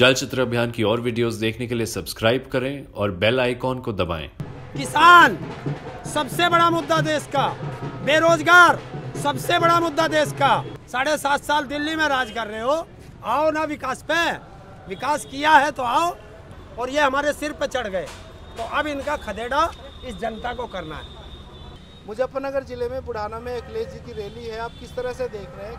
चलचित्र अभियान की और वीडियोस देखने के लिए सब्सक्राइब करें और बेल आइकॉन को दबाएं। किसान सबसे बड़ा मुद्दा देश का, बेरोजगार सबसे बड़ा मुद्दा देश का। 7.5 साल दिल्ली में राज कर रहे हो, आओ ना विकास पे। विकास किया है तो आओ, और ये हमारे सिर पे चढ़ गए, तो अब इनका खदेड़ा इस जनता को करना है। मुजफ्फरनगर जिले में बुढ़ाना में अखिलेश जी की रैली है, आप किस तरह से देख रहे हैं,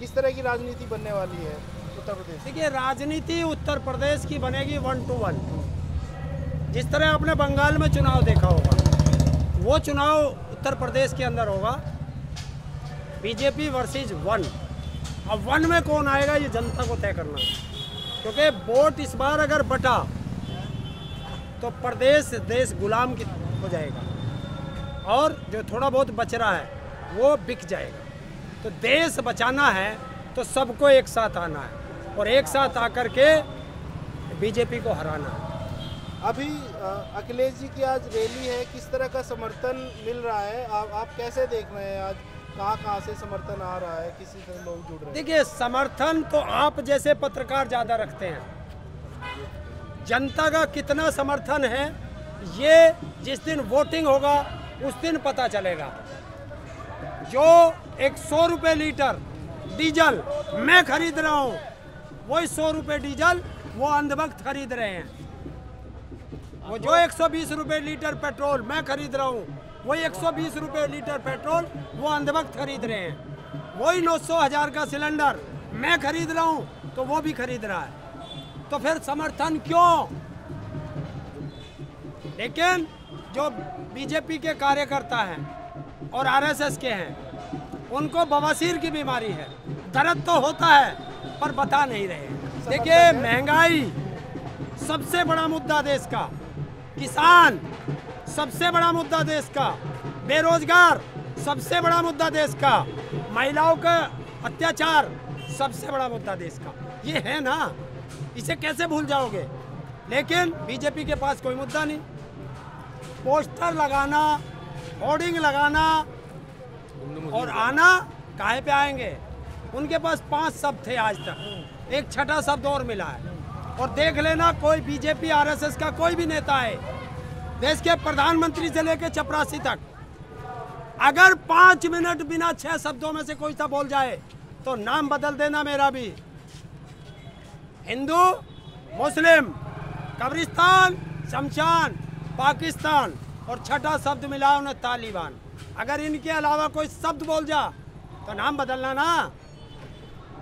किस तरह की राजनीति बनने वाली है उत्तर प्रदेश? देखिए, राजनीति उत्तर प्रदेश की बनेगी 1-to-1। जिस तरह आपने बंगाल में चुनाव देखा होगा, वो चुनाव उत्तर प्रदेश के अंदर होगा। BJP versus 1। अब 1 में कौन आएगा ये जनता को तय करना है, क्योंकि वोट इस बार अगर बटा तो प्रदेश देश गुलाम की हो जाएगा, और जो थोड़ा बहुत बच रहा है वो बिक जाएगा। तो देश बचाना है तो सबको एक साथ आना है, और एक साथ आकर के बीजेपी को हराना है। अभी अखिलेश जी की आज रैली है, किस तरह का समर्थन मिल रहा है, आप कैसे देख रहे हैं? आज कहाँ से समर्थन आ रहा है, किसी तरह लोग जुड़ रहे हैं? देखिए, समर्थन तो आप जैसे पत्रकार ज़्यादा रखते हैं। जनता का कितना समर्थन है ये जिस दिन वोटिंग होगा उस दिन पता चलेगा। जो 100 रुपये लीटर डीजल मैं खरीद रहा हूँ, वही 100 रुपये डीजल वो अंधभक्त खरीद रहे हैं। वो जो 120 रुपये लीटर पेट्रोल मैं खरीद रहा हूँ, वही 120 रुपये लीटर पेट्रोल वो अंधभक्त खरीद रहे हैं। वही 900,000 का सिलेंडर मैं खरीद रहा हूँ तो वो भी खरीद रहा है। तो फिर समर्थन क्यों? लेकिन जो बीजेपी के कार्यकर्ता हैं और आरएसएस के हैं, उनको बवासीर की बीमारी है, दर्द तो होता है पर बता नहीं रहे। देखिए, महंगाई सबसे बड़ा मुद्दा देश का, किसान सबसे बड़ा मुद्दा देश का, बेरोजगार सबसे बड़ा मुद्दा देश का, महिलाओं का अत्याचार सबसे बड़ा मुद्दा देश का। ये है ना, इसे कैसे भूल जाओगे? लेकिन बीजेपी के पास कोई मुद्दा नहीं। पोस्टर लगाना, होर्डिंग लगाना और आना, काहे पे आएंगे? उनके पास 5 शब्द थे, आज तक एक छठा शब्द और मिला है। और देख लेना, कोई बीजेपी आरएसएस का कोई भी नेता है, देश के प्रधानमंत्री से लेकर चपरासी तक, अगर 5 मिनट बिना 6 शब्दों में से कोई सा बोल जाए तो नाम बदल देना मेरा भी। हिंदू, मुस्लिम, कब्रिस्तान, शमशान, पाकिस्तान, और छठा शब्द मिला उन्हें तालिबान। अगर इनके अलावा कोई शब्द बोल जा तो नाम बदलना ना।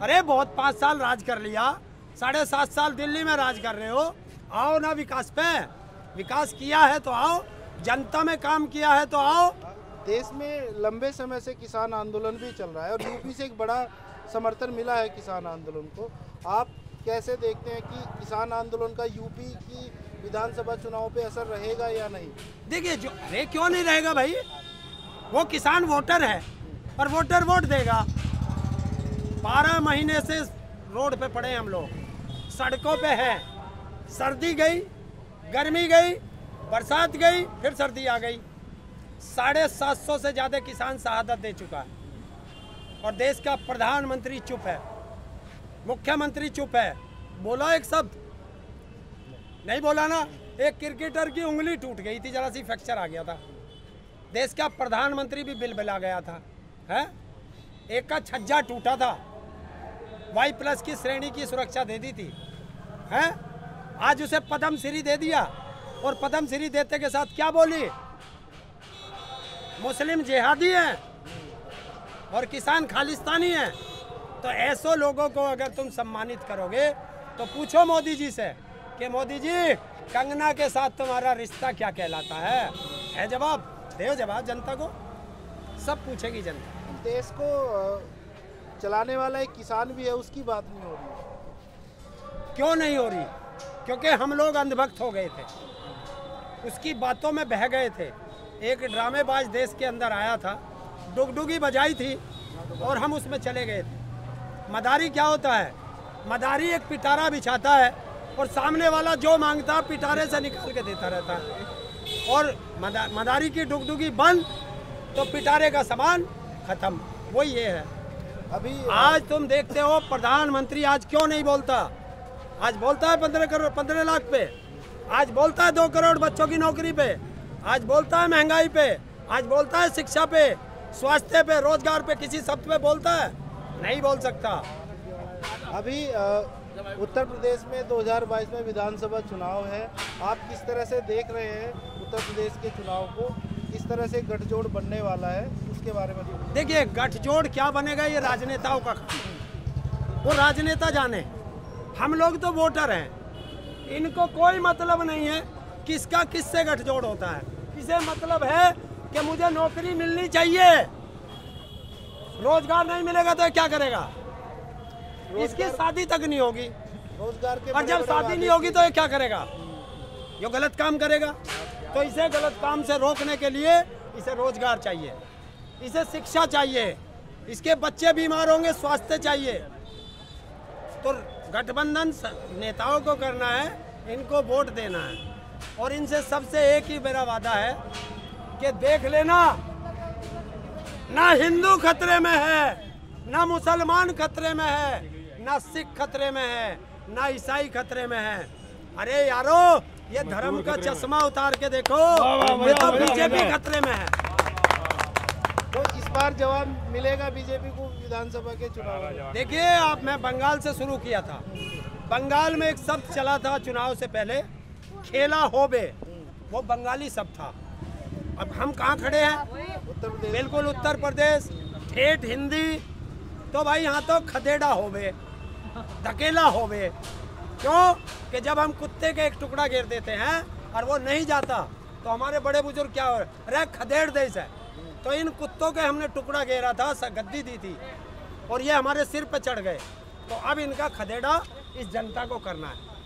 अरे, बहुत 5 साल राज कर लिया, 7.5 साल दिल्ली में राज कर रहे हो, आओ ना विकास पे। विकास किया है तो आओ, जनता में काम किया है तो आओ। देश में लंबे समय से किसान आंदोलन भी चल रहा है, और यूपी से एक बड़ा समर्थन मिला है किसान आंदोलन को। आप कैसे देखते हैं कि किसान आंदोलन का यूपी की विधानसभा चुनाव पे असर रहेगा या नहीं? देखिए, जो अरे क्यों नहीं रहेगा भाई, वो किसान वोटर है और वोटर वोट देगा। 12 महीने से रोड पे पड़े हम लोग, सड़कों पे हैं, सर्दी गई, गर्मी गई, बरसात गई, फिर सर्दी आ गई। 750 से ज़्यादा किसान शहादत दे चुका है, और देश का प्रधानमंत्री चुप है, मुख्यमंत्री चुप है, बोला एक शब्द नहीं बोला ना। एक क्रिकेटर की उंगली टूट गई थी, जरा सी फ्रैक्चर आ गया था, देश का प्रधानमंत्री भी बिलबिला गया था, है? एक का छज्जा टूटा था, Y+ की श्रेणी की सुरक्षा दे दी थी, है? आज उसे पद्म श्री दे दिया, और पद्म श्री देते के साथ क्या बोली? मुस्लिम जिहादी हैं और किसान खालिस्तानी हैं। तो ऐसे लोगों को अगर तुम सम्मानित करोगे तो पूछो मोदी जी से कि मोदी जी, कंगना के साथ तुम्हारा रिश्ता क्या कहलाता है जवाब दे जवाब जनता को, सब पूछेगी जनता। देश को चलाने वाला एक किसान भी है, उसकी बात नहीं हो रही। क्यों नहीं हो रही? क्योंकि हम लोग अंधभक्त हो गए थे, उसकी बातों में बह गए थे। एक ड्रामेबाज देश के अंदर आया था, डुगडुगी बजाई थी और हम उसमें चले गए थे। मदारी क्या होता है? मदारी एक पिटारा बिछाता है और सामने वाला जो मांगता है पिटारे से निकाल के देता रहता है, और मदारी की डुगडुगी बंद तो पिटारे का सामान खत्म। वो ये है। अभी आज तुम देखते हो प्रधानमंत्री आज क्यों नहीं बोलता? आज बोलता है 15 लाख पे, आज बोलता है 2 करोड़ बच्चों की नौकरी पे, आज बोलता है महंगाई पे, आज बोलता है शिक्षा पे, स्वास्थ्य पे, रोजगार पे, किसी शब्द पे बोलता है? नहीं बोल सकता। अभी उत्तर प्रदेश में 2022 में विधानसभा चुनाव है, आप किस तरह से देख रहे हैं उत्तर प्रदेश के चुनाव को? किस तरह से गठजोड़ बनने वाला है उसके बारे में? देखिए, गठजोड़ क्या बनेगा ये राजनेताओं का काम, वो राजनेता जाने, हम लोग तो वोटर हैं। इनको कोई मतलब नहीं है किसका किससे गठजोड़ होता है। इसे मतलब है कि मुझे नौकरी मिलनी चाहिए, रोजगार नहीं मिलेगा तो क्या करेगा? इसकी शादी तक नहीं होगी, रोजगार के, और जब शादी नहीं होगी तो ये क्या करेगा? ये गलत काम करेगा। तो इसे गलत काम से रोकने के लिए इसे रोजगार चाहिए, इसे शिक्षा चाहिए, इसके बच्चे बीमार होंगे, स्वास्थ्य चाहिए। तो गठबंधन नेताओं को करना है, इनको वोट देना है। और इनसे सबसे एक ही मेरा वादा है कि देख लेना, ना हिंदू खतरे में है, ना मुसलमान खतरे में है, ना सिख खतरे में है, ना ईसाई खतरे में है। अरे यारो, ये धर्म का चश्मा उतार के देखो, ये तो बीजेपी खतरे में है। तो इस बार जवाब मिलेगा बीजेपी को विधानसभा के चुनाव में? देखिए, आप, मैं बंगाल से शुरू किया था। बंगाल में एक शब्द चला था चुनाव से पहले, खेला होबे, वो बंगाली शब्द था। अब हम कहाँ खड़े हैं? बिल्कुल उत्तर प्रदेश, ठेठ हिंदी। तो भाई यहाँ तो खदेड़ा होवे, धकेला होवे। क्यों कि जब हम कुत्ते के एक टुकड़ा घेर देते हैं और वो नहीं जाता तो हमारे बड़े बुजुर्ग क्या हो रहे, खदेड़ देश है। तो इन कुत्तों के हमने टुकड़ा घेरा था, गद्दी दी थी, और ये हमारे सिर पर चढ़ गए। तो अब इनका खदेड़ा इस जनता को करना है।